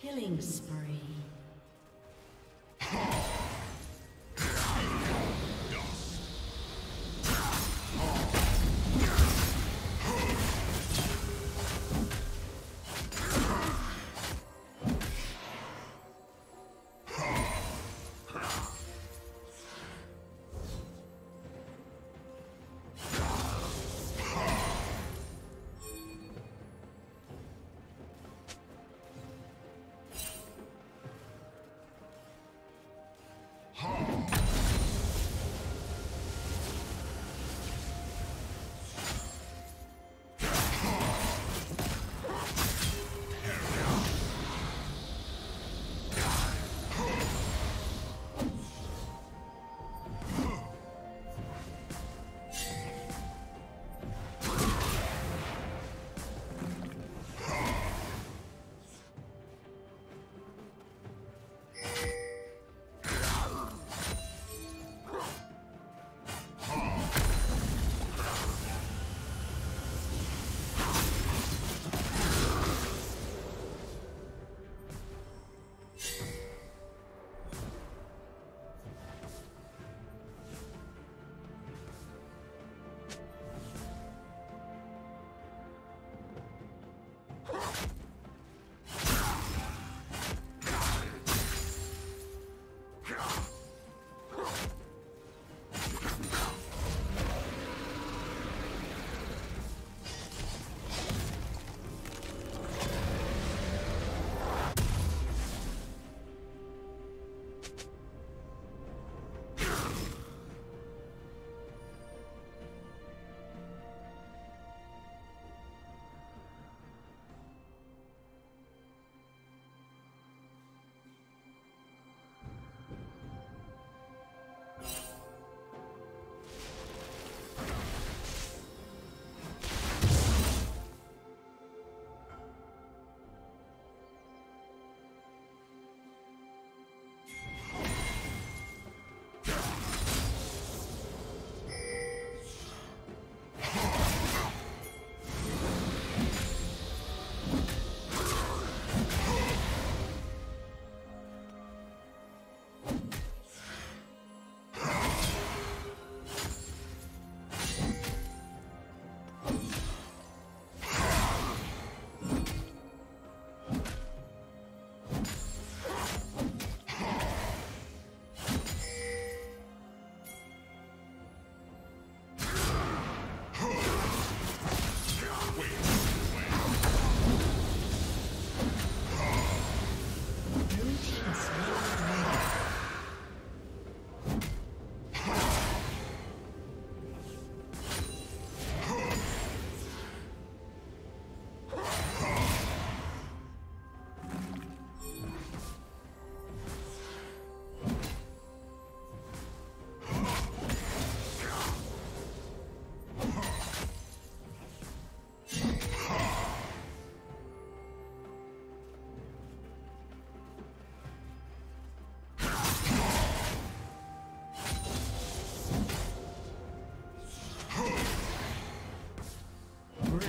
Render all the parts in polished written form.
Killing spree.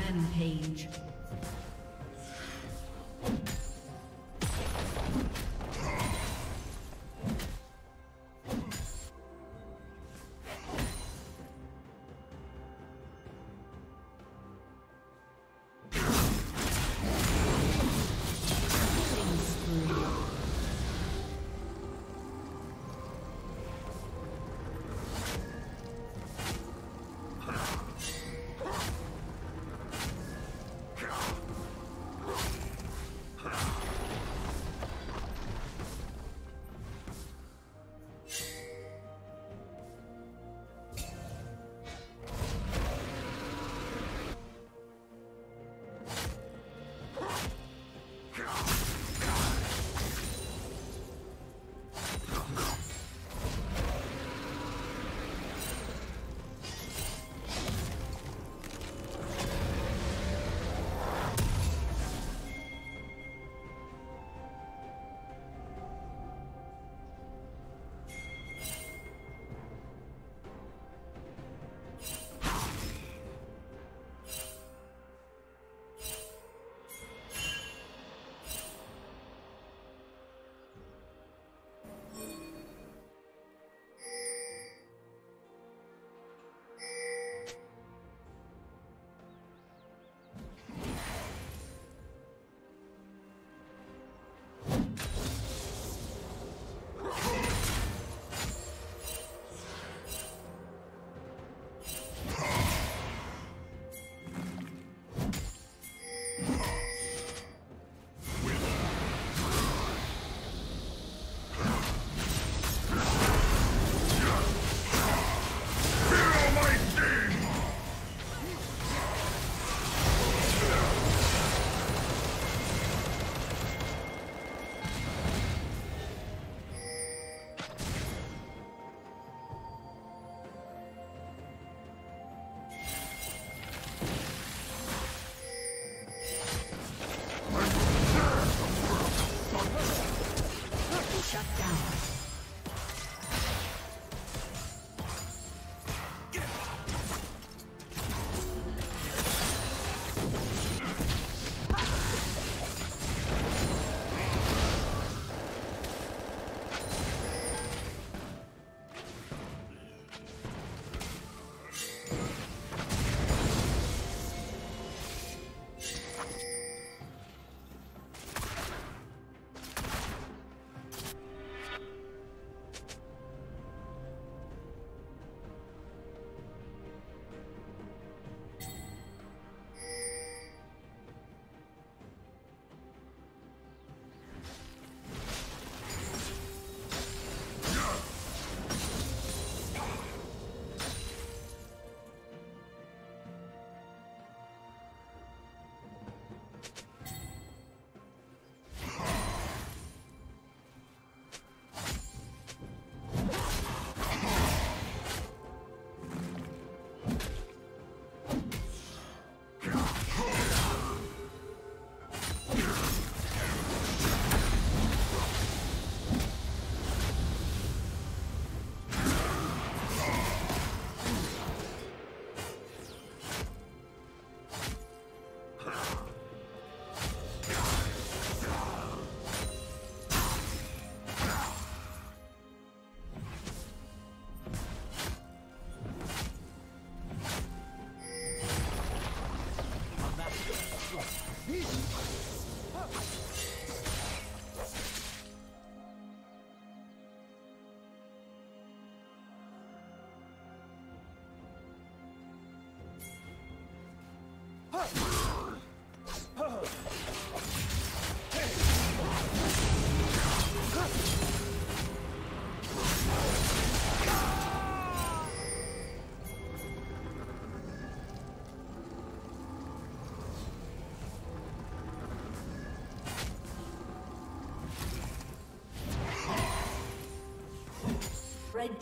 Rampage. Red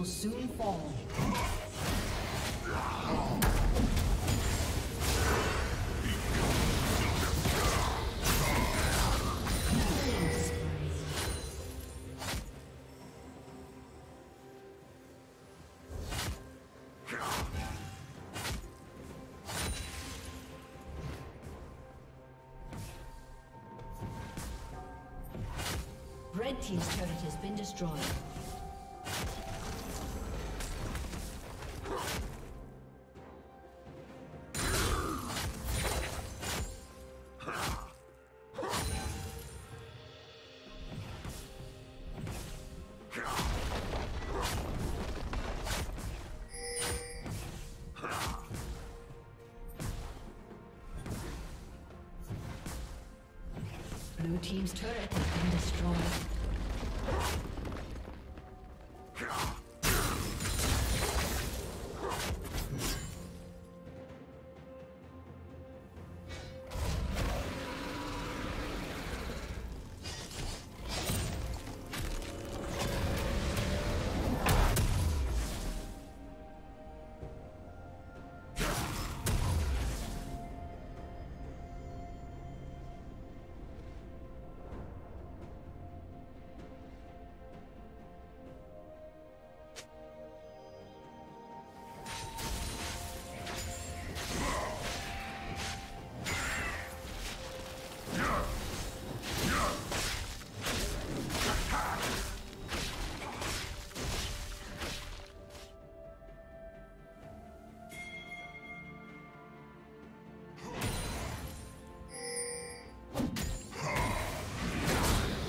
will soon fall. Red team's turret has been destroyed. Blue team's turret has been destroyed.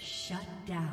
Shut down.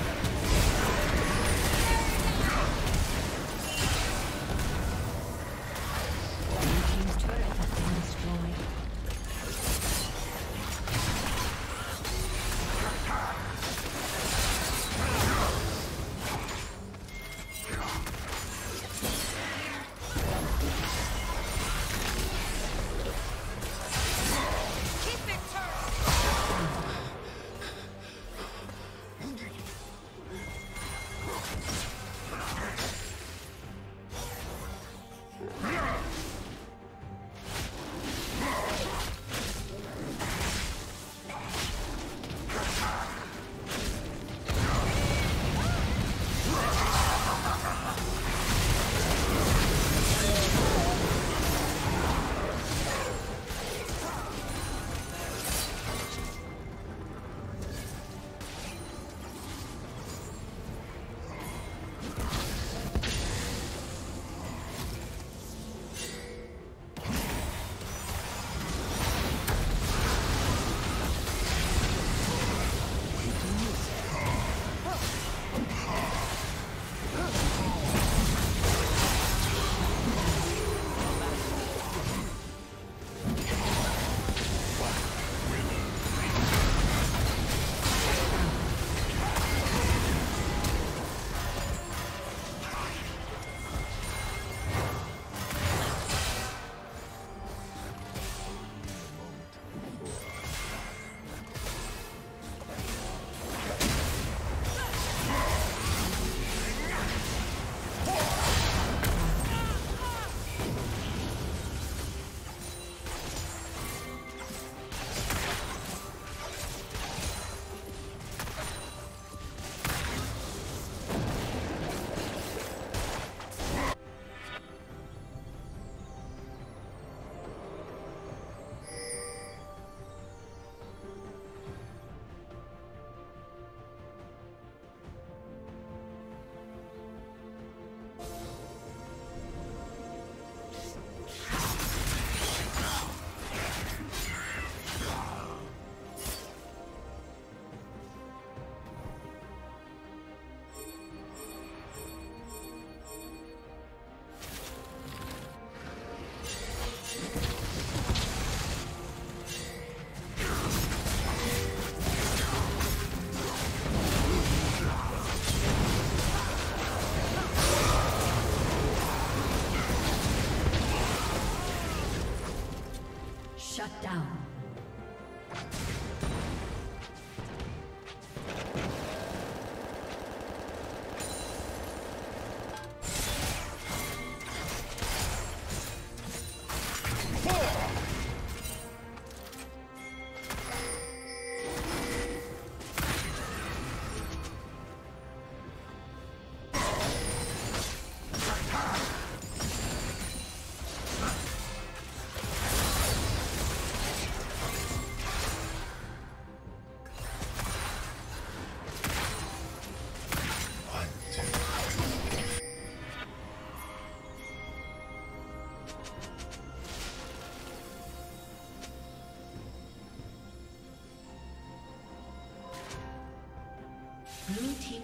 Shut down. Blue team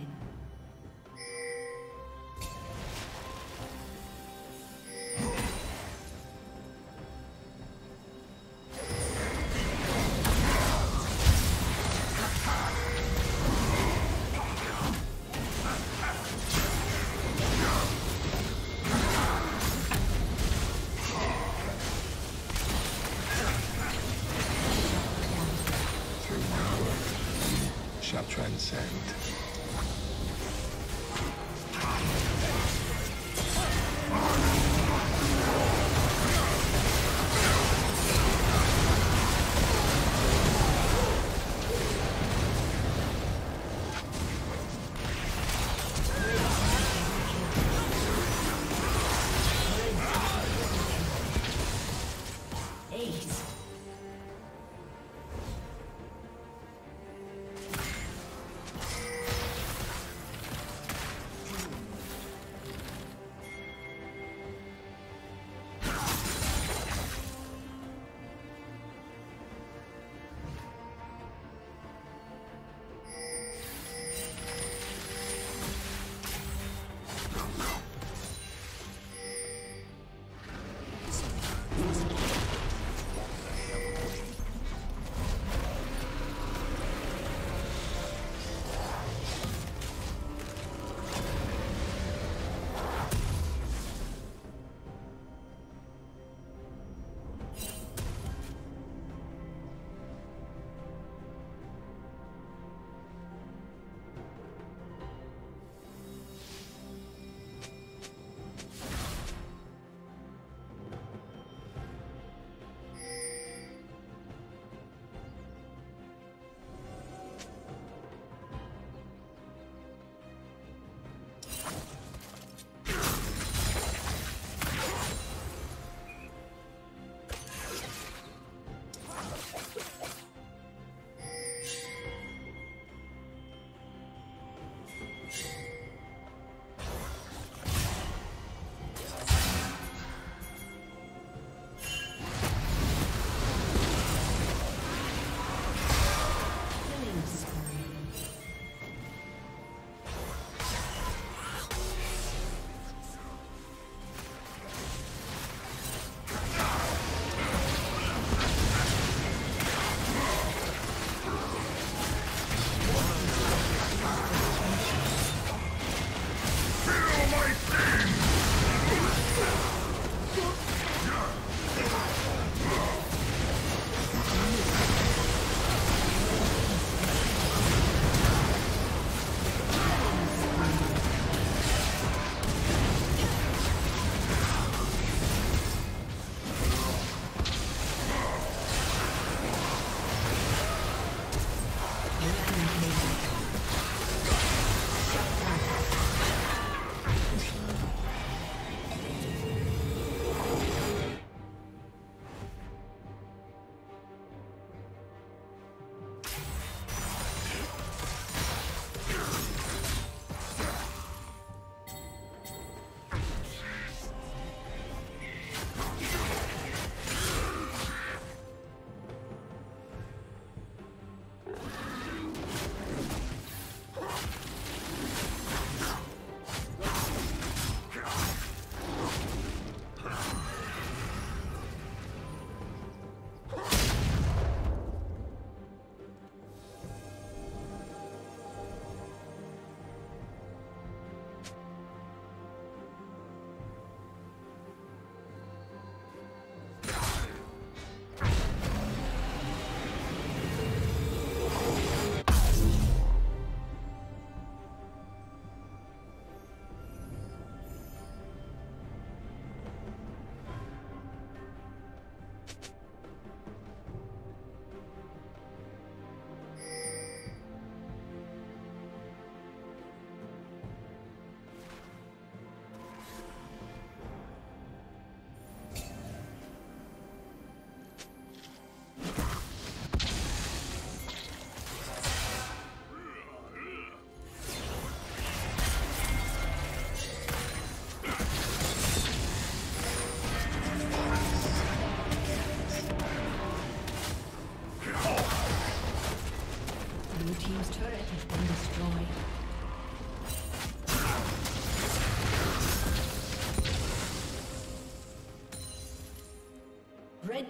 Red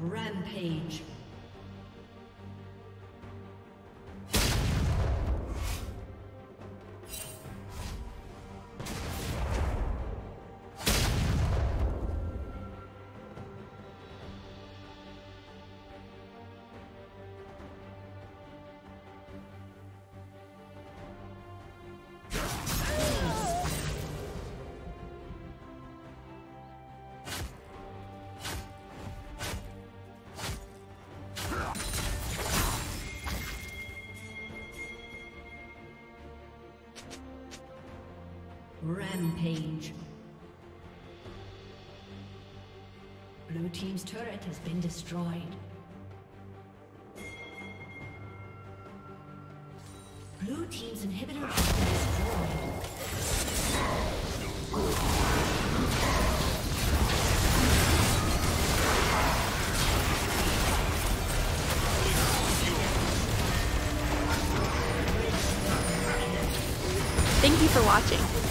Rampage. Rampage. Blue team's turret has been destroyed. Blue team's inhibitor has been destroyed. Thank you for watching.